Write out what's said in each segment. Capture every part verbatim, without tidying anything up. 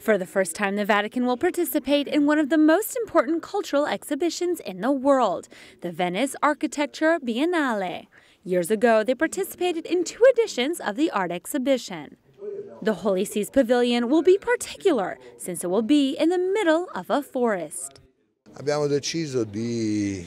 For the first time, the Vatican will participate in one of the most important cultural exhibitions in the world, the Venice Architecture Biennale. Years ago, they participated in two editions of the art exhibition. The Holy See's pavilion will be particular, since it will be in the middle of a forest. We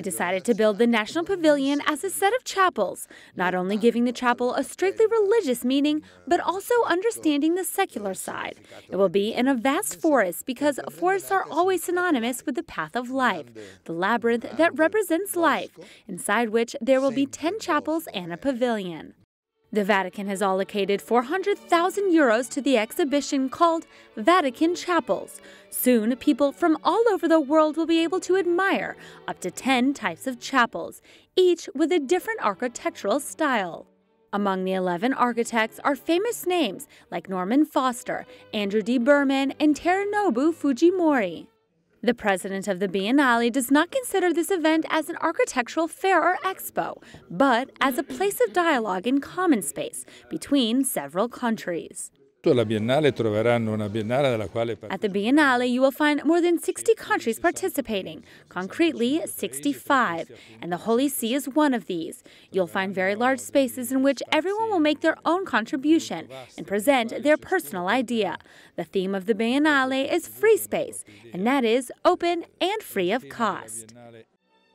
decided to build the National Pavilion as a set of chapels, not only giving the chapel a strictly religious meaning, but also understanding the secular side. It will be in a vast forest because forests are always synonymous with the path of life, the labyrinth that represents life, inside which there will be ten chapels and a pavilion. The Vatican has allocated four hundred thousand euros to the exhibition called Vatican Chapels. Soon, people from all over the world will be able to admire up to ten types of chapels, each with a different architectural style. Among the eleven architects are famous names like Norman Foster, Andrew D. Berman, and Terunobu Fujimori. The president of the Biennale does not consider this event as an architectural fair or expo, but as a place of dialogue and common space between several countries. At the Biennale, you will find more than sixty countries participating, concretely sixty-five, and the Holy See is one of these. You'll find very large spaces in which everyone will make their own contribution and present their personal idea. The theme of the Biennale is free space, and that is open and free of cost.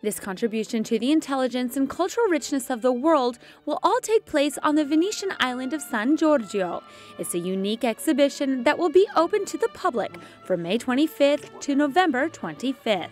This contribution to the intelligence and cultural richness of the world will all take place on the Venetian island of San Giorgio. It's a unique exhibition that will be open to the public from May twenty-fifth to November twenty-fifth.